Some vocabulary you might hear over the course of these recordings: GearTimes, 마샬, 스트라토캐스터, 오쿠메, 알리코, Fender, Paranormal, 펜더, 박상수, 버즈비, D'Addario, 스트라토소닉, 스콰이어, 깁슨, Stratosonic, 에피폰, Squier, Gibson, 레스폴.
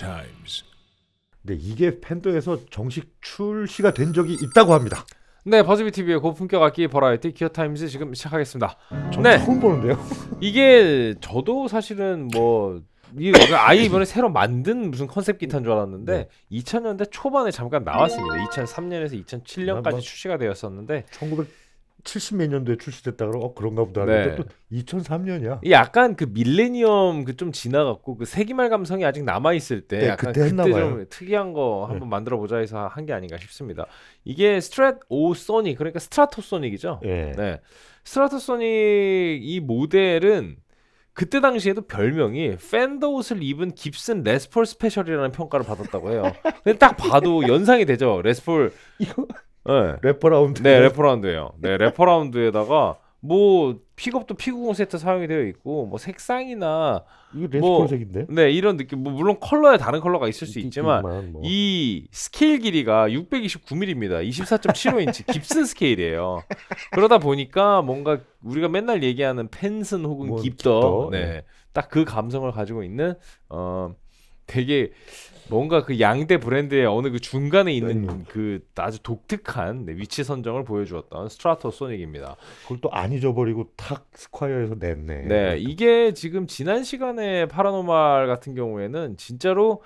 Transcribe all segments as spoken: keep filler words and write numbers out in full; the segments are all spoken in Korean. GearTimes. 네, 이게 펜더에서 정식 출시가 된 적이 있다고 합니다. 네, 버즈비 티비의 고품격 악기 버라이티 기어타임즈 지금 시작하겠습니다. 전 네. 처음 보는데요. 이게 저도 사실은 뭐 이 아예 이번에 새로 만든 무슨 컨셉 기타인 줄 알았는데 네. 이천 년대 초반에 잠깐 나왔습니다. 이천삼 년에서 이천칠 년까지 아, 출시가 되었었는데 천구백칠십 몇 년도에 출시됐다 그러고 어, 그런가 보다 하는데 네. 또 이천삼 년이야. 약간 그 밀레니엄 그 좀 지나갔고 그 세기말 감성이 아직 남아 있을 때 네, 약간 그때, 그때 좀 특이한 거 한번 네. 만들어 보자 해서 한 게 아닌가 싶습니다. 이게 스트래토소닉 그러니까 스트라토소닉이죠. 네. 네. 스트라토소닉 이 모델은 그때 당시에도 별명이 펜더 옷을 입은 깁슨 레스폴 스페셜이라는 평가를 받았다고 해요. 근데 딱 봐도 연상이 되죠. 레스폴 이거 네. 래퍼라운드. 네, 래퍼라운드예요. 네, 래퍼라운드에다가 뭐 픽업도 피구공 세트 사용이 되어 있고 뭐 색상이나 이게 레스폴색인데? 뭐, 네, 이런 느낌. 뭐 물론 컬러에 다른 컬러가 있을 수 있지만 뭐. 이 스케일 길이가 육백이십구 밀리미터입니다. 이십사 점 칠오 인치 깁슨 스케일이에요. 그러다 보니까 뭔가 우리가 맨날 얘기하는 펜슨 혹은 뭐, 깁더, 네, 네. 딱 그 감성을 가지고 있는 어. 되게 뭔가 그 양대 브랜드의 어느 그 중간에 있는 네. 그 아주 독특한 네, 위치 선정을 보여주었던 스트라토소닉입니다. 그걸 또 안 잊어버리고 탁 스콰이어에서 냈네. 네, 이게 지금 지난 시간에 파라노말 같은 경우에는 진짜로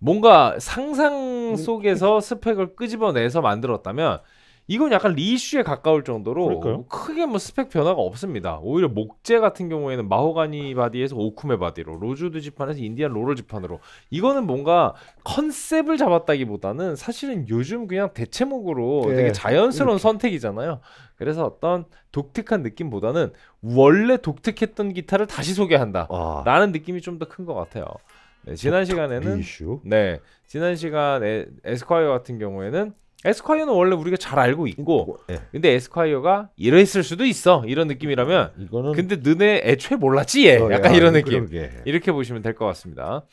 뭔가 상상 속에서 스펙을 끄집어내서 만들었다면 이건 약간 리이슈에 가까울 정도로 그럴까요? 크게 뭐 스펙 변화가 없습니다. 오히려 목재 같은 경우에는 마호가니 바디에서 오쿠메 바디로, 로즈우드 지판에서 인디안 로럴 지판으로, 이거는 뭔가 컨셉을 잡았다기보다는 사실은 요즘 그냥 대체목으로 네. 되게 자연스러운 이렇게. 선택이잖아요. 그래서 어떤 독특한 느낌보다는 원래 독특했던 기타를 다시 소개한다 와. 라는 느낌이 좀 더 큰 것 같아요. 네, 지난 시간에는 리이슈? 네, 지난 시간에 에스콰이어 같은 경우에는 에스콰이어는 원래 우리가 잘 알고 있고 네. 근데 에스콰이어가 이랬을 수도 있어 이런 느낌이라면 이거는... 근데 너네 애초에 몰랐지 얘 어, 약간 야, 이런 느낌 그러게. 이렇게 보시면 될 것 같습니다.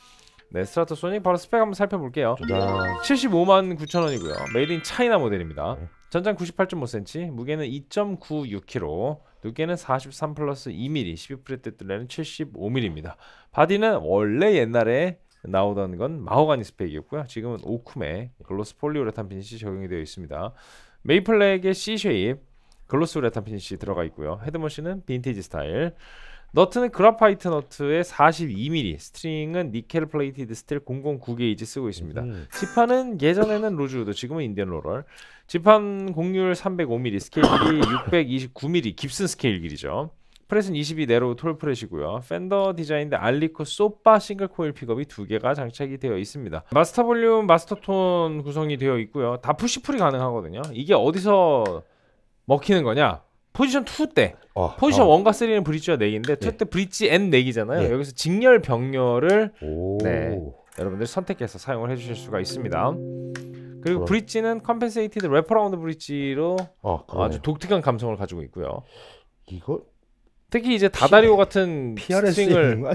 네, 스트라토소닉 바로 스펙 한번 살펴볼게요. 짜잔. 칠십오만 구천 원이고요 메이드 인 차이나 모델입니다. 네. 전장 구십팔 점 오 센티미터, 무게는 이 점 구육 킬로그램, 두께는 사십삼 플러스 이 밀리미터, 십이 프렛 때들레는 칠십오 밀리미터입니다 바디는 원래 옛날에 나오던 건 마호가니 스펙이었고요. 지금은 오쿠메 글로스 폴리우레탄 피니시 적용이 되어 있습니다. 메이플렉의 C쉐입 글로스 우레탄 피니시 들어가 있고요. 헤드머신은 빈티지 스타일, 너트는 그라파이트 너트에 사십이 밀리미터, 스트링은 니켈 플레이티드 스틸 공공구 게이지 쓰고 있습니다. 음. 지판은 예전에는 로즈우드, 지금은 인디언 로럴. 지판 곡률 삼백오 밀리미터, 스케일 길이 육백이십구 밀리미터, 깁슨 스케일 길이죠. 프렛은 이십이 내로우 톨프렛이고요. 펜더 디자인인데 알리코 소파 싱글 코일 픽업이 두 개가 장착이 되어 있습니다. 마스터 볼륨, 마스터 톤 구성이 되어 있고요. 다 푸시풀이 가능하거든요. 이게 어디서 먹히는 거냐? 포지션 이 때. 어, 포지션 어. 일과 삼은 브릿지와 내기인데 이 때 네. 브릿지 앤 내기잖아요. 네. 여기서 직렬, 병렬을 네, 여러분들 선택해서 사용을 해주실 수가 있습니다. 그리고 그럼. 브릿지는 컴펜세이티드 래퍼라운드 브릿지로 어, 아주 독특한 감성을 가지고 있고요. 이거? 특히 이제 다다리오 같은 스트링을 어,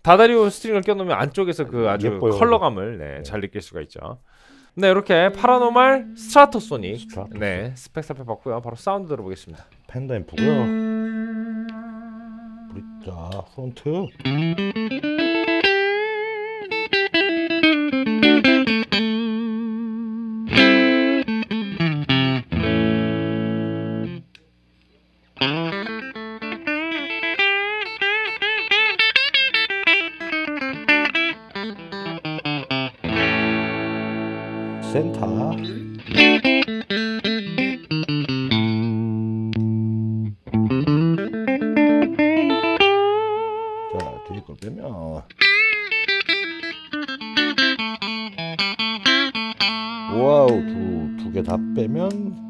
다다리오 스트링을 껴놓으면 안쪽에서 그 아주 예뻐요. 컬러감을 네, 네. 잘 느낄 수가 있죠. 네, 이렇게 파라노말 스트라토소닉 스트라토소닉. 네, 스펙 살펴봤고요. 바로 사운드 들어보겠습니다. 펜더 앰프고요. 브릿자 프론트. 센터 자, 뒤에 걸 빼면 와우, 두, 두 개 다 빼면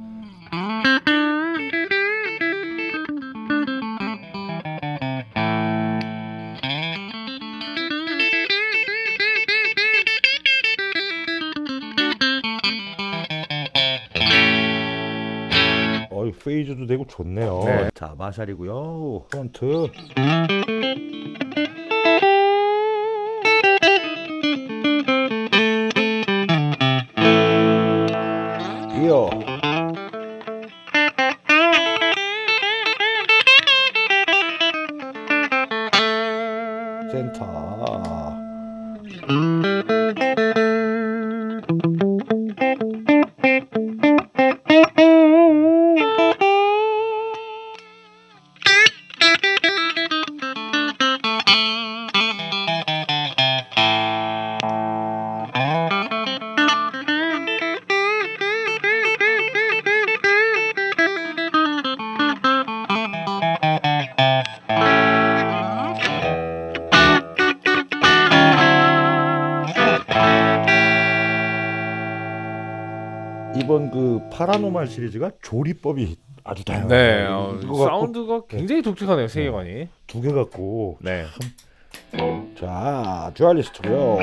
페이즈도 되고 좋네요. 네. 자, 마샬이고요. 프론트. 이어. 센터. 보면 그 파라노말 시리즈가 조리법이 아주 다양해요. 네, 어, 사운드가 굉장히 독특하네요. 세계관이 네. 두 개 갖고 네. 참. 자, 듀얼리스트고요.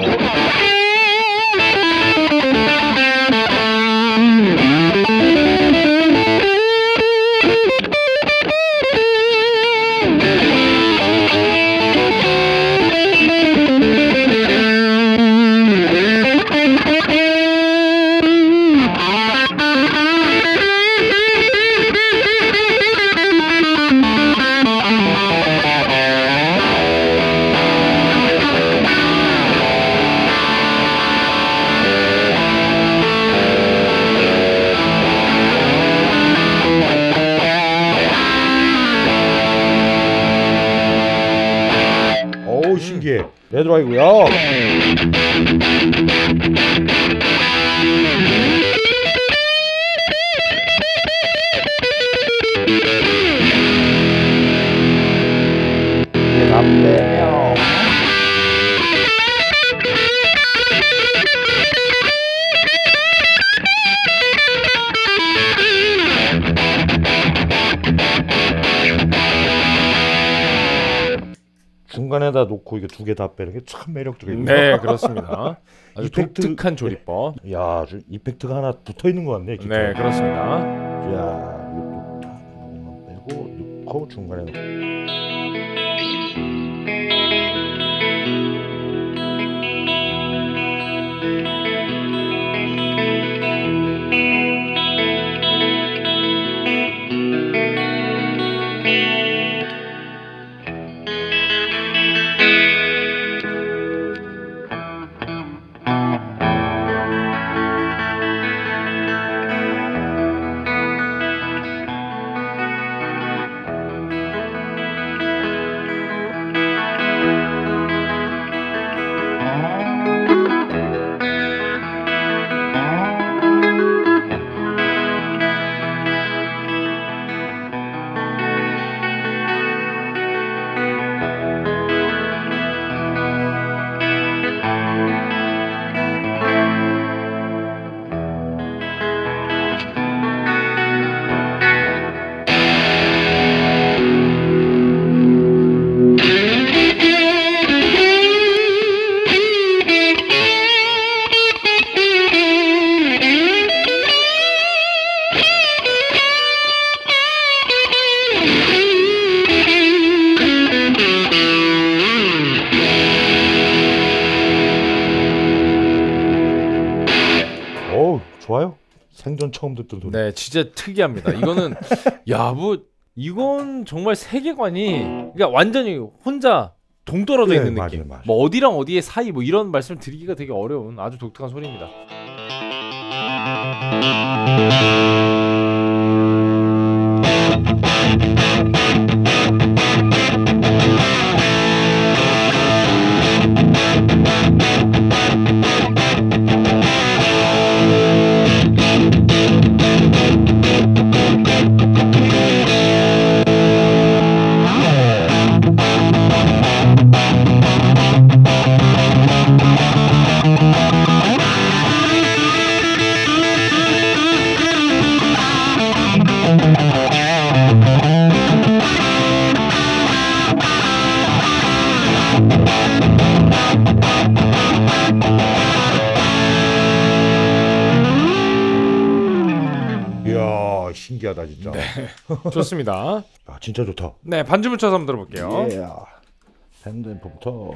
신기해. 레드라이고요. 이게 담배요. 중간에다 놓고 이게 두 개 다 빼는 게 참 매력적이네요. 네, 그렇습니다. 아주 이펙트, 독특한 조리법. 네. 야, 아주 이펙트가 하나 붙어 있는 것 같네. 기타. 네, 그렇습니다. 야, 이것도 다 빼고 넣고 중간에. 좋아요? 생전 처음 듣던 소리. 네, 진짜 특이합니다. 이거는 야, 뭐 이건 정말 세계관이 그러니까 완전히 혼자 동떨어져 네, 있는 맞아요, 느낌. 맞아요. 뭐 어디랑 어디의 사이 뭐 이런 말씀 드리기가 되게 어려운 아주 독특한 소리입니다. 신기하다 진짜. 네, 좋습니다. 아, 진짜 좋다. 네, 반주 붙여서 한번 들어볼게요. 예, 밴드 앰프부터.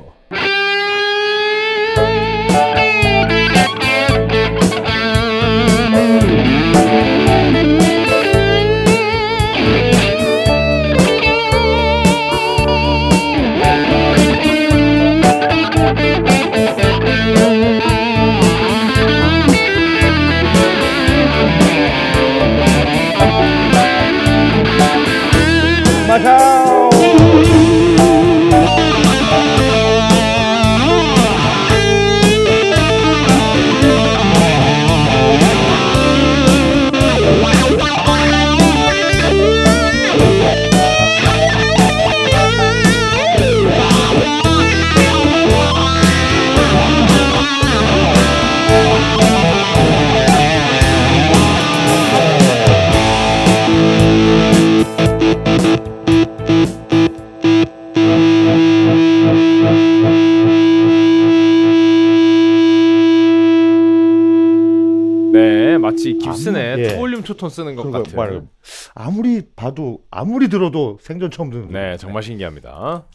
올리움 투톤 쓰는 것 같아요. 아무리 봐도 아무리 들어도 생전 처음 듣는. 네, 정말 신기합니다.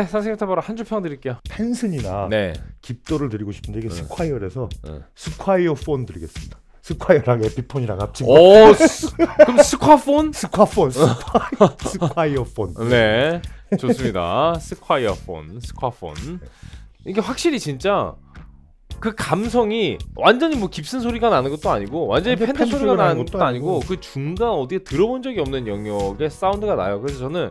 네, 선생님부터 바로 한 줄 평 드릴게요. 펜슨이나 네. 깁도를 드리고 싶은데 이게 응. 스콰이어라서 응. 스콰이어 폰 드리겠습니다. 스콰이어랑 에피폰이랑 합친 거. 오, 스, 그럼 스콰폰? 스콰폰, 스콰이어, 스콰이어 폰. 네, 좋습니다. 스콰이어 폰, 스콰폰. 이게 확실히 진짜 그 감성이 완전히 뭐 깁슨 소리가 나는 것도 아니고 완전히 펜더 소리가, 소리가 나는 것도 아니고, 아니고 그 중간 어디에 들어본 적이 없는 영역의 사운드가 나요. 그래서 저는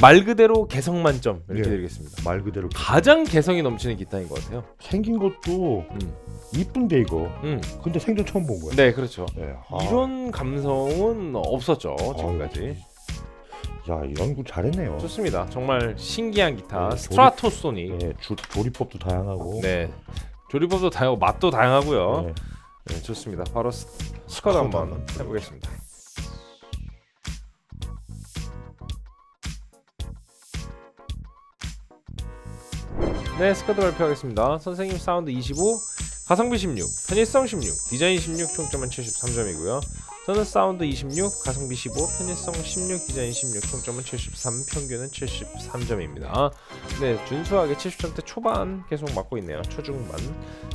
말 그대로 개성 만점 이렇게 예, 드리겠습니다. 말 그대로 가장 개성이 넘치는 기타인 것 같아요. 생긴 것도 음. 이쁜데 이거 음. 근데 생전 처음 본 거예요. 네, 그렇죠. 네. 아. 이런 감성은 없었죠 지금까지. 아, 야, 연구 잘했네요. 좋습니다. 정말 신기한 기타. 네, 스트라토소닉. 네, 조리법도 다양하고 네, 조리법도 다양하고 맛도 다양하고요. 네, 네, 좋습니다. 바로 스쿼드 한번 해보겠습니다. 네, 스쿼드 발표하겠습니다. 선생님 사운드 이십오, 가성비 십육, 편의성 십육, 디자인 십육, 총점은 칠십삼 점이고요 저는 사운드 이십육, 가성비 십오, 편의성 십육, 디자인 십육, 총점은 칠십삼, 평균은 칠십삼 점입니다 네, 준수하게 칠십 점대 초반 계속 맞고 있네요. 초중반.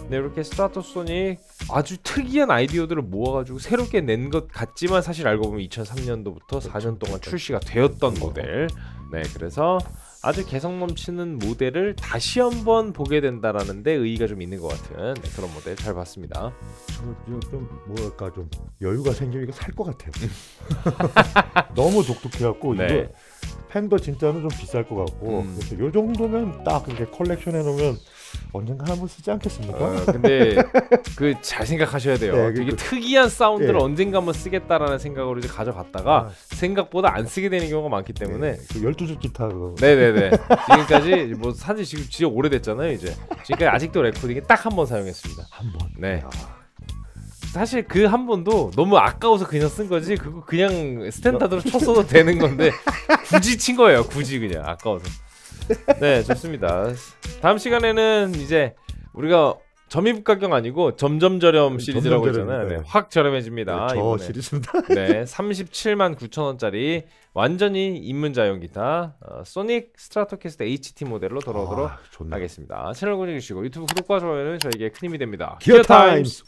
네, 이렇게 스트라토소닉 아주 특이한 아이디어들을 모아가지고 새롭게 낸 것 같지만 사실 알고 보면 이천삼 년도부터 사 년 동안 출시가 되었던 모델. 네, 그래서 아주 개성 넘치는 모델을 다시 한번 보게 된다라는 데 의의가 좀 있는 것 같은 네, 그런 모델 잘 봤습니다. 저 좀 뭐랄까 좀 여유가 생기니까 살 것 같아요. 너무 독특해갖고 네. 이거 팬더 진짜는 좀 비쌀 것 같고 음. 요 정도면 딱 이렇게 컬렉션 해놓으면 언젠가 한번 쓰지 않겠습니까? 어, 근데 그 잘 생각하셔야 돼요. 네, 되게 그, 특이한 사운드를 네. 언젠가 한번 쓰겠다라는 생각으로 이제 가져갔다가 아. 생각보다 안 쓰게 되는 경우가 많기 때문에 네, 그 열두 줄 기타 그거. 네네네. 지금까지 뭐 사실 지금 진짜 오래됐잖아요. 이제 지금까지 아직도 레코딩에 딱 한 번 사용했습니다. 한 번. 네. 아. 사실 그 한 번도 너무 아까워서 그냥 쓴 거지 그거 그냥 스탠다드로 쳤어도 되는 건데 굳이 친 거예요. 굳이 그냥 아까워서. 네, 좋습니다. 다음 시간에는 이제 우리가 점입가격 아니고 점점 저렴 시리즈라고 했잖아요. 네, 확 저렴해집니다. 네, 저 시리즈입니다. 네, 삼십칠만 구천 원짜리 완전히 입문자용 기타 어, 소닉 스트라토캐스터 에이치티 모델로 돌아오도록 아, 하겠습니다. 채널 고정해주시고 유튜브 구독과 좋아요는 저에게 큰 힘이 됩니다. 기어타임스.